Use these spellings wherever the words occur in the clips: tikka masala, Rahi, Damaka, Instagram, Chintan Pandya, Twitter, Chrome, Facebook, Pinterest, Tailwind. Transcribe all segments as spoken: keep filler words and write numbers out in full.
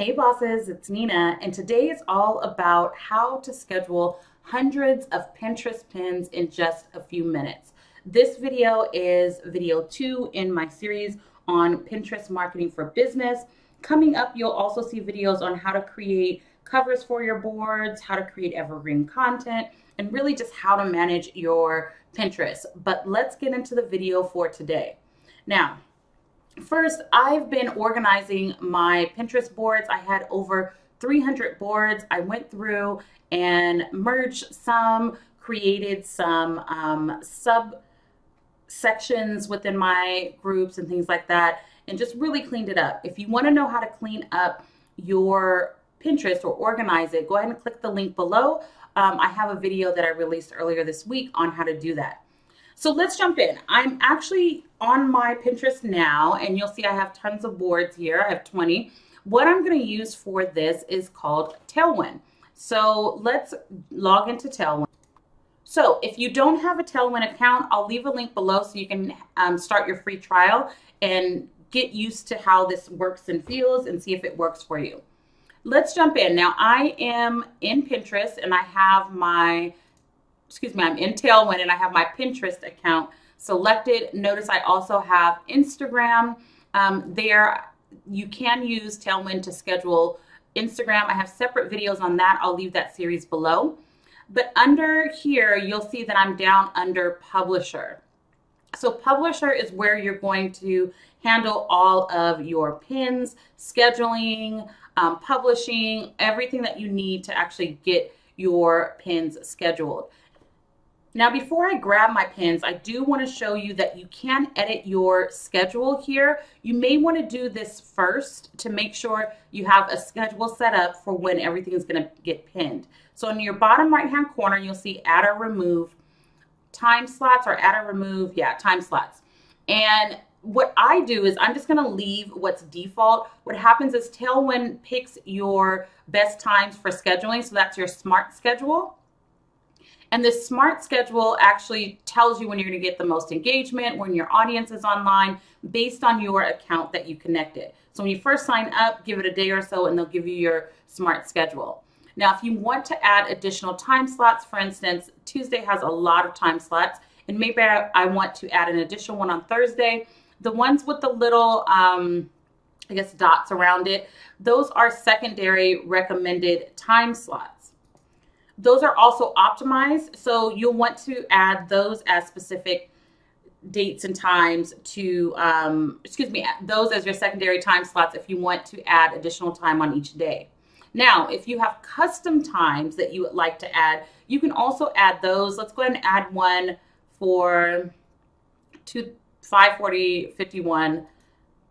Hey bosses, it's Nina, and today is all about how to schedule hundreds of Pinterest pins in just a few minutes. This video is video two in my series on Pinterest marketing for business. Coming up, you'll also see videos on how to create covers for your boards, how to create evergreen content, and really just how to manage your Pinterest. But let's get into the video for today. Now, first, I've been organizing my Pinterest boards. I had over three hundred boards. I went through and merged some, created some um, sub-sections within my groups and things like that, and just really cleaned it up. If you want to know how to clean up your Pinterest or organize it, go ahead and click the link below. Um, I have a video that I released earlier this week on how to do that. So let's jump in. I'm actually on my Pinterest now, and you'll see I have tons of boards here. I have twenty. What I'm going to use for this is called Tailwind. So let's log into Tailwind. So if you don't have a Tailwind account, I'll leave a link below so you can um, start your free trial and get used to how this works and feels and see if it works for you. Let's jump in. Now I am in Pinterest and I have my excuse me, I'm in Tailwind and I have my Pinterest account selected. Notice I also have Instagram. Um, there, you can use Tailwind to schedule Instagram. I have separate videos on that. I'll leave that series below. But under here, you'll see that I'm down under Publisher. So Publisher is where you're going to handle all of your pins, scheduling, um, publishing, everything that you need to actually get your pins scheduled. Now, before I grab my pins, I do want to show you that you can edit your schedule here. You may want to do this first to make sure you have a schedule set up for when everything is going to get pinned. So in your bottom right-hand corner, you'll see add or remove time slots or add or remove, yeah, time slots. And what I do is I'm just going to leave what's default. What happens is Tailwind picks your best times for scheduling, so that's your smart schedule. And this smart schedule actually tells you when you're going to get the most engagement, when your audience is online, based on your account that you connected. So when you first sign up, give it a day or so, and they'll give you your smart schedule. Now, if you want to add additional time slots, for instance, Tuesday has a lot of time slots, and maybe I, I want to add an additional one on Thursday. The ones with the little, um, I guess, dots around it, those are secondary recommended time slots. Those are also optimized, so you'll want to add those as specific dates and times to, um, excuse me, those as your secondary time slots if you want to add additional time on each day. Now, if you have custom times that you would like to add, you can also add those. Let's go ahead and add one for five forty, fifty-one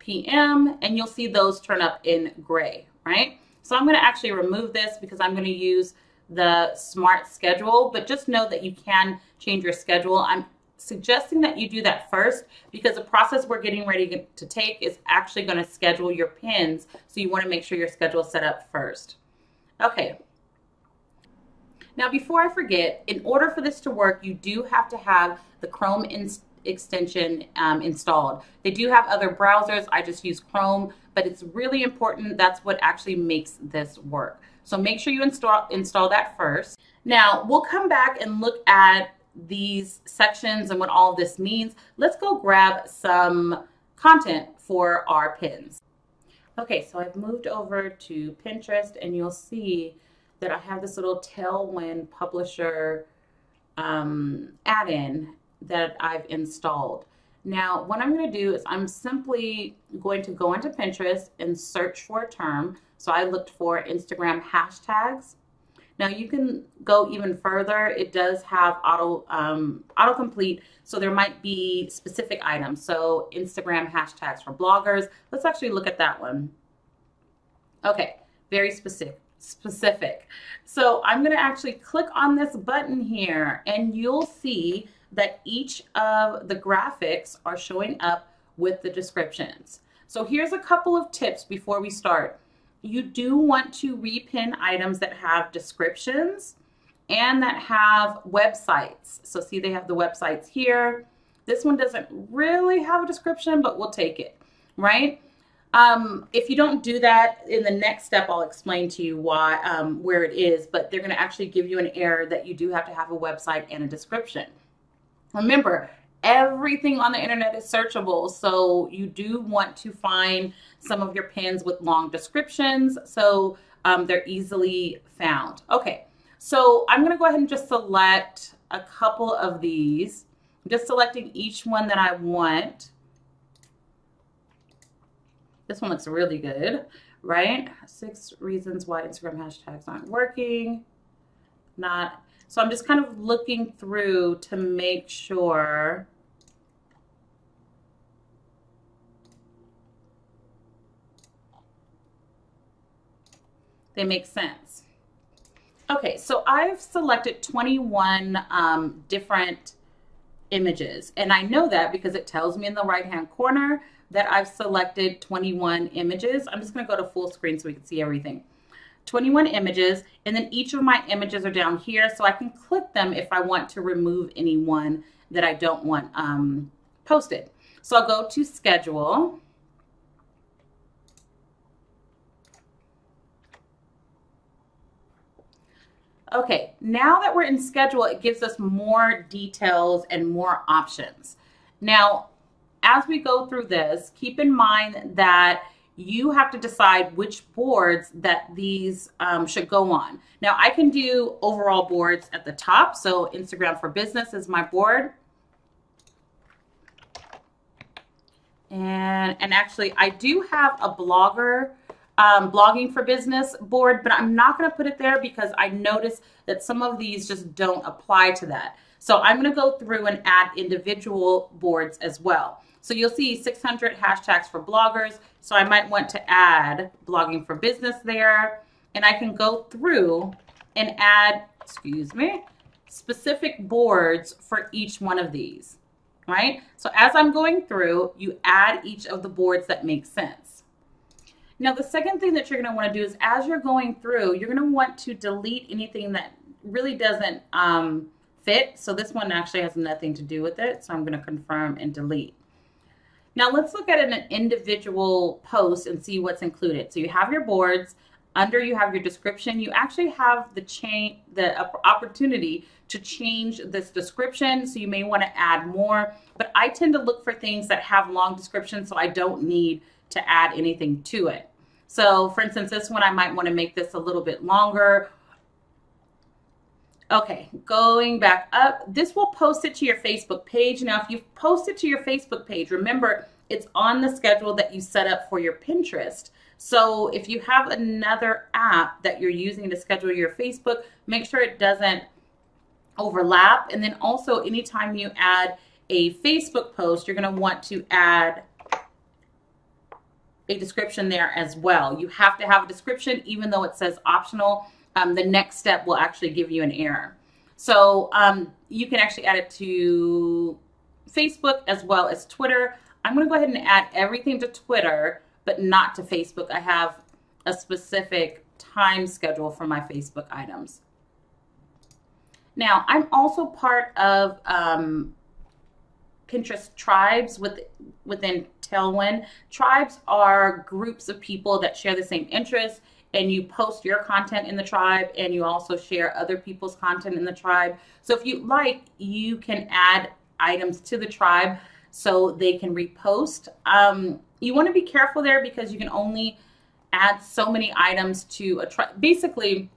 p m, and you'll see those turn up in gray, right? So I'm gonna actually remove this because I'm gonna use the smart schedule, but just know that you can change your schedule. I'm suggesting that you do that first because the process we're getting ready to take is actually going to schedule your pins, so you want to make sure your schedule is set up first. Okay. Now, before I forget, in order for this to work, you do have to have the Chrome extension um, installed. They do have other browsers. I just use Chrome, but it's really important. That's what actually makes this work. So make sure you install, install that first. Now, we'll come back and look at these sections and what all this means. Let's go grab some content for our pins. Okay, so I've moved over to Pinterest, and you'll see that I have this little Tailwind Publisher um, add-in that I've installed. Now, what I'm going to do is I'm simply going to go into Pinterest and search for a term. So I looked for Instagram hashtags. Now you can go even further. It does have auto um, autocomplete, so there might be specific items. So Instagram hashtags for bloggers. Let's actually look at that one. Okay, very specific. Specific. So I'm going to actually click on this button here, and you'll see that each of the graphics are showing up with the descriptions. So here's a couple of tips before we start. You do want to repin items that have descriptions and that have websites. So see, they have the websites here. This one doesn't really have a description, but we'll take it, right? Um, if you don't do that, in the next step, I'll explain to you why, um, where it is, but they're going to actually give you an error that you do have to have a website and a description. Remember, everything on the internet is searchable, so you do want to find some of your pins with long descriptions, so um, they're easily found. Okay, so I'm going to go ahead and just select a couple of these. I'm just selecting each one that I want. This one looks really good, right? Six reasons why Instagram hashtags aren't working. Not, so I'm just kind of looking through to make sure. They make sense. Okay, so I've selected twenty-one um, different images, and I know that because it tells me in the right-hand corner that I've selected twenty-one images. I'm just gonna go to full screen so we can see everything. twenty-one images, and then each of my images are down here, so I can click them if I want to remove any one that I don't want um, posted. So I'll go to schedule. Okay, now that we're in schedule, it gives us more details and more options. Now, as we go through this, keep in mind that you have to decide which boards that these um, should go on. Now, I can do overall boards at the top. So Instagram for Business is my board. And, and actually, I do have a blogger, um, blogging for business board, but I'm not going to put it there because I noticed that some of these just don't apply to that. So I'm going to go through and add individual boards as well. So you'll see six hundred hashtags for bloggers. So I might want to add blogging for business there. And I can go through and add, excuse me, specific boards for each one of these, right? So as I'm going through, you add each of the boards that make sense. Now, the second thing that you're going to want to do is as you're going through, you're going to want to delete anything that really doesn't um, fit. So this one actually has nothing to do with it. So I'm going to confirm and delete. Now let's look at an individual post and see what's included. So you have your boards, under you have your description. You actually have the change, the opportunity to change this description. So you may want to add more, but I tend to look for things that have long descriptions, so I don't need to add anything to it. So for instance, this one, I might want to make this a little bit longer. Okay, going back up, this will post it to your Facebook page. Now, if you've posted to your Facebook page, remember, it's on the schedule that you set up for your Pinterest. So if you have another app that you're using to schedule your Facebook, make sure it doesn't overlap. And then also, anytime you add a Facebook post, you're gonna want to add a description there as well. You have to have a description, even though it says optional. Um, the next step will actually give you an error. So um, you can actually add it to Facebook as well as Twitter. I'm going to go ahead and add everything to Twitter, but not to Facebook. I have a specific time schedule for my Facebook items. Now, I'm also part of um, Pinterest tribes with, within Tailwind. Tribes are groups of people that share the same interests, and you post your content in the tribe, and you also share other people's content in the tribe. So if you like, you can add items to the tribe so they can repost. Um, you want to be careful there because you can only add so many items to a tribe. Basically,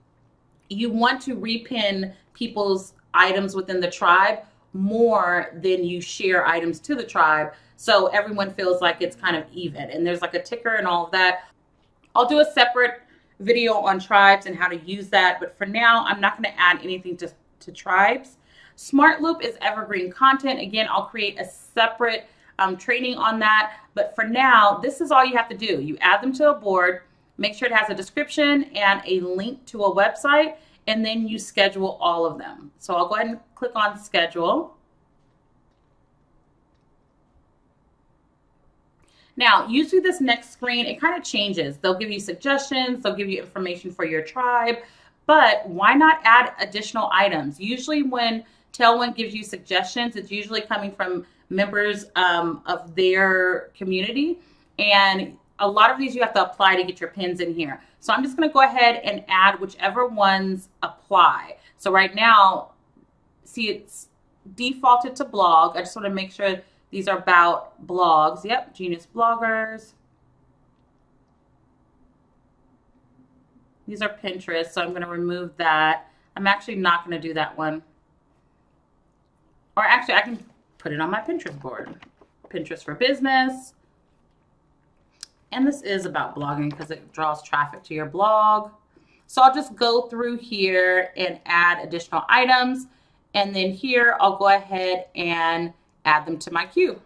you want to repin people's items within the tribe more than you share items to the tribe, so everyone feels like it's kind of even. And there's like a ticker and all of that. I'll do a separate video on tribes and how to use that, but for now I'm not going to add anything to, to tribes. Smart Loop is evergreen content. Again, I'll create a separate um, training on that, but for now this is all you have to do. You add them to a board, make sure it has a description and a link to a website, and then you schedule all of them. So I'll go ahead and click on schedule. Now, usually this next screen, it kind of changes. They'll give you suggestions, they'll give you information for your tribe, but why not add additional items? Usually when Tailwind gives you suggestions, it's usually coming from members um, of their community, and a lot of these you have to apply to get your pins in here. So I'm just going to go ahead and add whichever ones apply. So right now, see, it's defaulted to blog. I just want to make sure these are about blogs. Yep, Genius Bloggers. These are Pinterest, so I'm going to remove that. I'm actually not going to do that one. Or actually, I can put it on my Pinterest board. Pinterest for Business. And this is about blogging because it draws traffic to your blog. So I'll just go through here and add additional items. And then here, I'll go ahead and add them to my queue.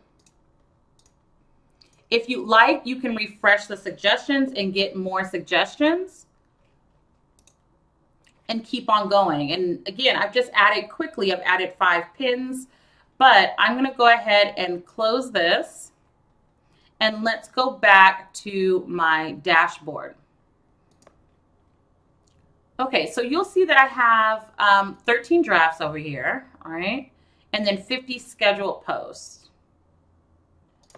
If you like, you can refresh the suggestions and get more suggestions and keep on going. And again, I've just added quickly, I've added five pins, but I'm gonna go ahead and close this and let's go back to my dashboard. Okay, so you'll see that I have um, thirteen drafts over here, all right? And then fifty scheduled posts.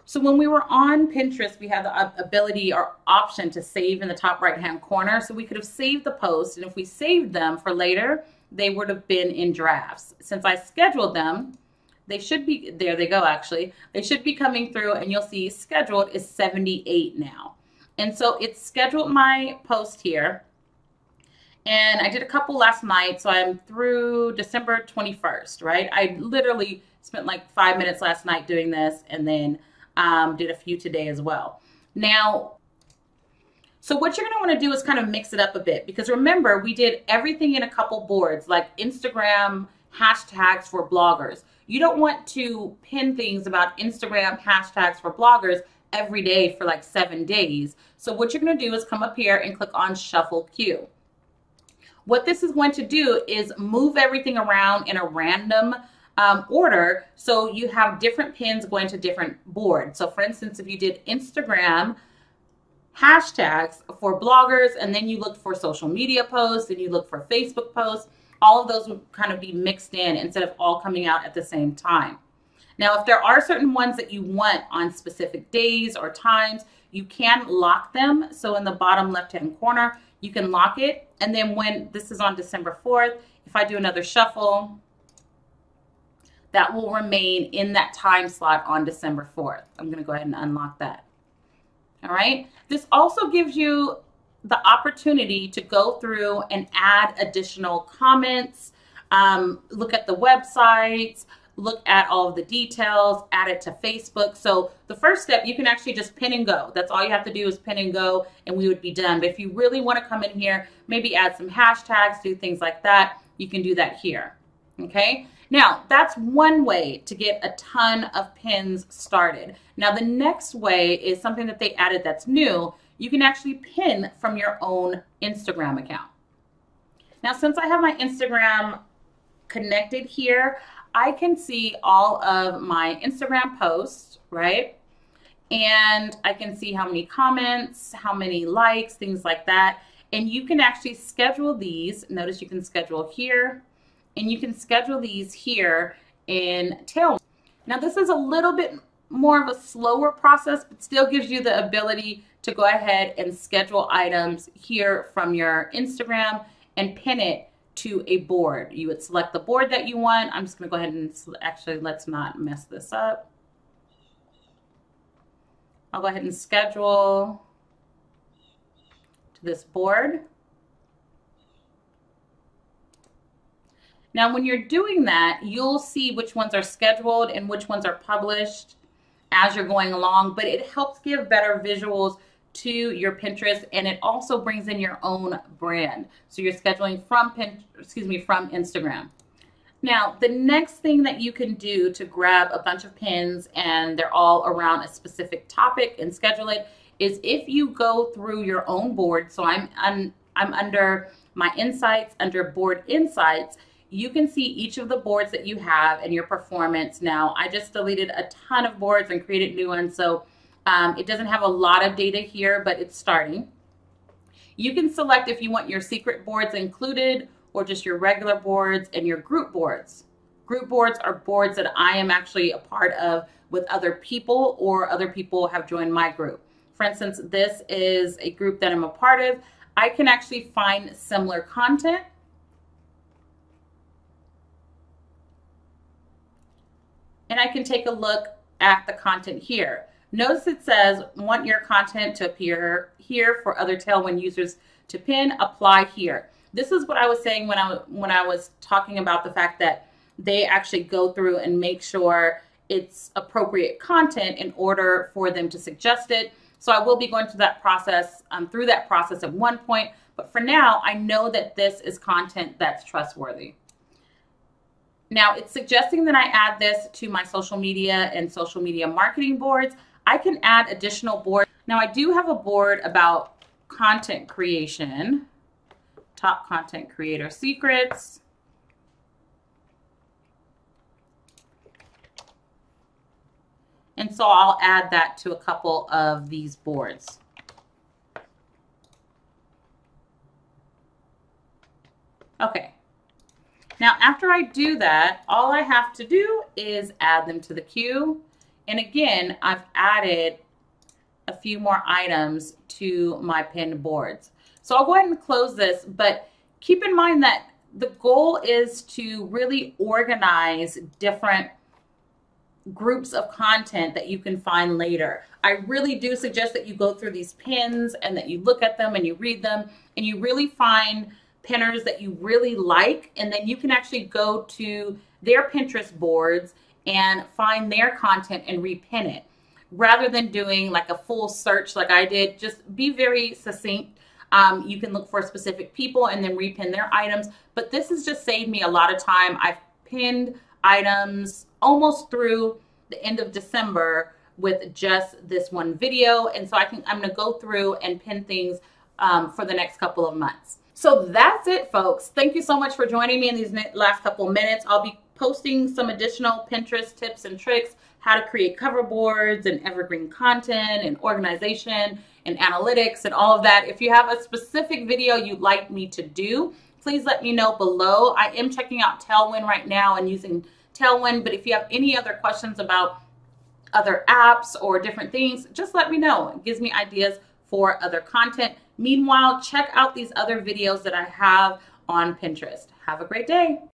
So when we were on Pinterest, we had the ability or option to save in the top right-hand corner. So we could have saved the posts, and if we saved them for later, they would have been in drafts. Since I scheduled them, they should be, there they go actually, they should be coming through, and you'll see scheduled is seventy-eight now. And so it's scheduled my post here, and I did a couple last night, so I'm through December twenty-first, right? I literally spent like five minutes last night doing this, and then Um, did a few today as well. Now, so what you're going to want to do is kind of mix it up a bit, because remember, we did everything in a couple boards, like Instagram hashtags for bloggers. You don't want to pin things about Instagram hashtags for bloggers every day for like seven days. So what you're going to do is come up here and click on Shuffle Queue. What this is going to do is move everything around in a random Um, order, so you have different pins going to different boards. So for instance, if you did Instagram hashtags for bloggers, and then you look for social media posts, and you look for Facebook posts, all of those would kind of be mixed in instead of all coming out at the same time. Now, if there are certain ones that you want on specific days or times, you can lock them. So in the bottom left-hand corner, you can lock it. And then when this is on December fourth, if I do another shuffle, that will remain in that time slot on December fourth. I'm gonna go ahead and unlock that. All right, this also gives you the opportunity to go through and add additional comments, um, look at the websites, look at all of the details, add it to Facebook. So the first step, you can actually just pin and go. That's all you have to do is pin and go, and we would be done. But if you really wanna come in here, maybe add some hashtags, do things like that, you can do that here, okay? Now, that's one way to get a ton of pins started. Now, the next way is something that they added that's new. You can actually pin from your own Instagram account. Now, since I have my Instagram connected here, I can see all of my Instagram posts, right? And I can see how many comments, how many likes, things like that. And you can actually schedule these. Notice you can schedule here. And you can schedule these here in Tailwind. Now, this is a little bit more of a slower process, but still gives you the ability to go ahead and schedule items here from your Instagram and pin it to a board. You would select the board that you want. I'm just gonna go ahead and actually, let's not mess this up. I'll go ahead and schedule to this board. Now, when you're doing that, you'll see which ones are scheduled and which ones are published as you're going along, but it helps give better visuals to your Pinterest, and it also brings in your own brand. So you're scheduling from Pinterest, excuse me, from Instagram. Now, the next thing that you can do to grab a bunch of pins, and they're all around a specific topic and schedule it, is if you go through your own board. So I'm, I'm, I'm under my insights, under board insights, you can see each of the boards that you have and your performance. Now, I just deleted a ton of boards and created new ones, so um, it doesn't have a lot of data here, but it's starting. You can select if you want your secret boards included or just your regular boards and your group boards. Group boards are boards that I am actually a part of with other people, or other people have joined my group. for instance, this is a group that I'm a part of, I can actually find similar content. And I can take a look at the content here. Notice it says, want your content to appear here for other Tailwind users to pin, apply here. This is what I was saying when I, when I was talking about the fact that they actually go through and make sure it's appropriate content in order for them to suggest it. So I will be going through that process, um, through that process at one point, but for now, I know that this is content that's trustworthy. Now, it's suggesting that I add this to my social media and social media marketing boards. I can add additional boards. Now, I do have a board about content creation, top content creator secrets. And so I'll add that to a couple of these boards. Okay. Now, after I do that, all I have to do is add them to the queue. And again, I've added a few more items to my pinned boards. So I'll go ahead and close this, but keep in mind that the goal is to really organize different groups of content that you can find later. I really do suggest that you go through these pins and that you look at them and you read them and you really find pinners that you really like, and then you can actually go to their Pinterest boards and find their content and repin it rather than doing like a full search like I did. Just be very succinct. Um, you can look for specific people and then repin their items, but this has just saved me a lot of time. I've pinned items almost through the end of December with just this one video, and so I can I'm gonna go through and pin things um, for the next couple of months. So that's it, folks. Thank you so much for joining me in these last couple minutes. I'll be posting some additional Pinterest tips and tricks, how to create cover boards and evergreen content and organization and analytics and all of that. If you have a specific video you'd like me to do, please let me know below. I am checking out Tailwind right now and using Tailwind, but if you have any other questions about other apps or different things, just let me know. It gives me ideas for other content. Meanwhile, check out these other videos that I have on Pinterest. Have a great day.